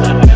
Just